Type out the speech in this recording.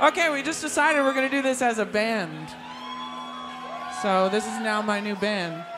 Okay, we just decided we're going to do this as a band. So this is now my new band.